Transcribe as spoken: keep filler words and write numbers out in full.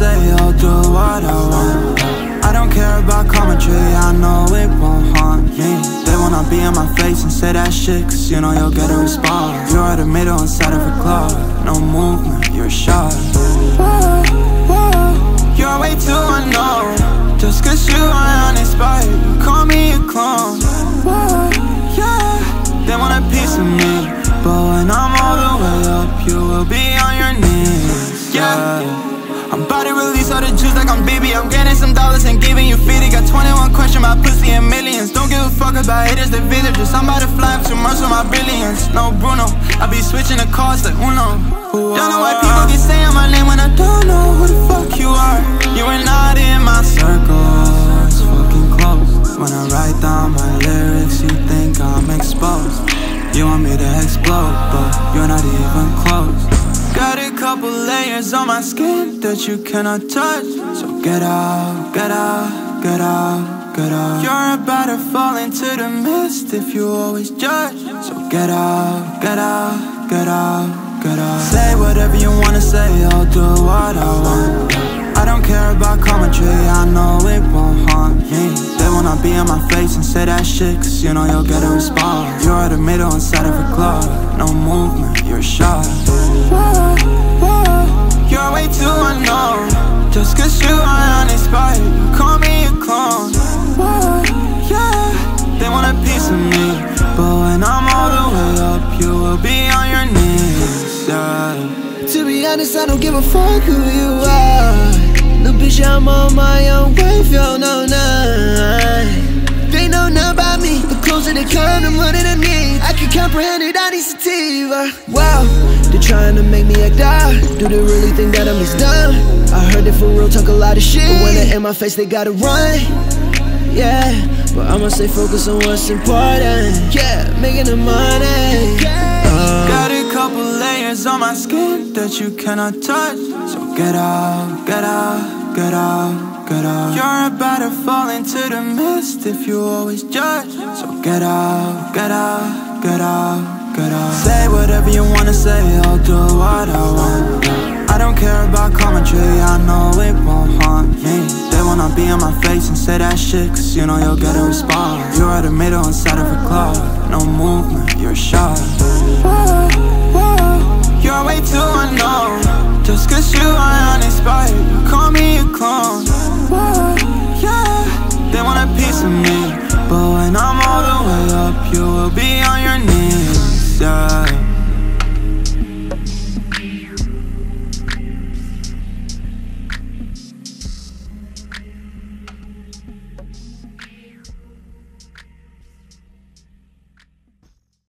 say I'll do what I want. I don't care about commentary, I know it won't haunt me. They wanna be in my face and say that shit, cause you know you'll get a response. You're at a middle inside of a club, no movement, you're shot. You're way too unknown, just cause you are uninspired, you call me a clone. Yeah, they want a piece of me, but when I'm all the way up, you will be on your knees. Yeah, I'm about to release all the juice like I'm B B. I'm getting some dollars and giving you fifty. Got twenty-one questions, my pussy and millions. Don't give a fuck about haters, they villagers. I'm about to fly up too much with my brilliance. No Bruno, I be switching the cars like Uno. Don't know why people keep saying my name when I don't know who the fuck you are. You are not in my circle, it's fucking close. When I write down my lyrics, you think I'm exposed. You want me to explode, but you're not even close. Got a couple layers on my skin that you cannot touch. So get out, get out, get out, get out. You're about to fall into the mist if you always judge. So get out, get out, get out, get out. Say whatever you wanna say, I'll do what I want. I don't care about commentary, I know it won't haunt me. They wanna be in my face and say that shit, cause you know you'll get a response. You're at the middle inside of a club, no movement, you're shot. You're way too unknown, just cause you are uninspired, you call me a clone. Yeah, they want a piece of me, but when I'm all the way up, you will be on your knees. Yeah. To be honest, I don't give a fuck who you are. No bitch, I'm on my own wave, y'all know none. They know nothing about me. The closer they come, the more that I need. I can comprehend it, I need sativa. Wow. They're trying to make me act out. Do they really think that I'm just dumb? I heard they for real talk a lot of shit, but when they're in my face, they gotta run. Yeah, but I'ma stay focused on what's important. Yeah, making the money. uh. Got a couple layers on my skin that you cannot touch. So get out, get out, get out, get out. You're about to fall into the mist if you always judge. So get out, get out, get out. Say whatever you wanna say, I'll do what I want. I don't care about commentary, I know it won't haunt me. They wanna be in my face and say that shit, cause you know you'll get a response. You're at the middle inside of a club, no movement, you're shot. You're way too unknown, just cause you are uninspired, you call me a clone. Yeah, they want a piece of me, but when I'm all the way up, you will be